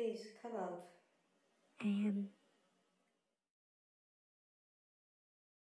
Please come out. I am